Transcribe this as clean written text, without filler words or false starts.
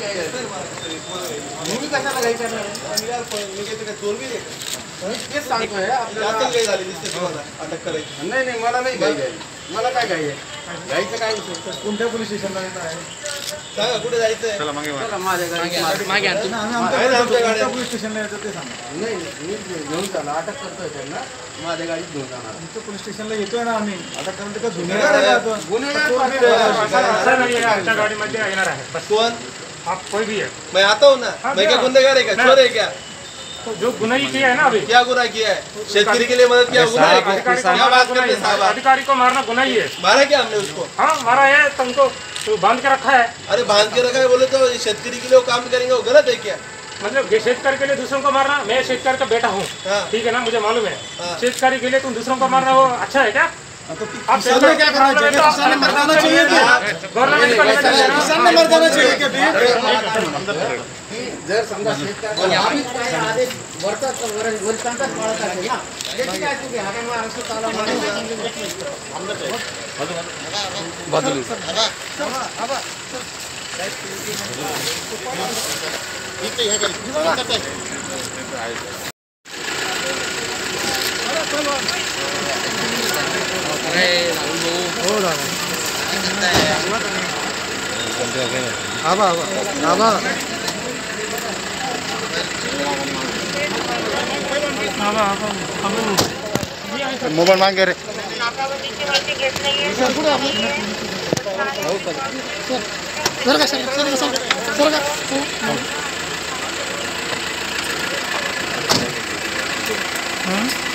नाही नाही मला नाही घाई घाई. मला काय घाई आहे? घाईचं काय विषय? कोणत्या पोलीस स्टेशनला सांगा कुठे जायचं. माझ्या पोलीस स्टेशनला यायचं ते सांगा. नाही मी घेऊन चाला अटक करतोय त्यांना. माझ्या गाडीत घेऊन जाणार. तुमच्या पोलीस स्टेशनला येतोय ना आम्ही आता कारण ते गुन्हेगार गाडीमध्ये येणार आहे. कोण आप कोई भी है मैं आता हूँ ना. मैं क्या गुंडेगार है क्या चोर है क्या? तो जो गुनाह किया है ना अभी क्या गुनाह किया है? शेतकरी के लिए मदद किया गुनाह है क्या? बात करते साहब अधिकारी को मारना गुनाह ही है. मारा क्या हमने उसको? हाँ मारा है. तुमको बांध के रखा है. अरे बांध के रखा है बोले तो शेतकरी के लिए काम करेंगे वो गलत है क्या? मतलब शेतकारी के लिए दूसरों को मारना. मैं शेतकारी का बेटा हूँ ठीक है ना मुझे मालूम है. शेतकारी के लिए तुम दूसरों को मारना वो अच्छा है क्या? आप किसान ने क्या करना चाहिए? किसान ने मर जाना चाहिए क्या? किसान ने मर जाना चाहिए मोबाइल मांगे रे सर.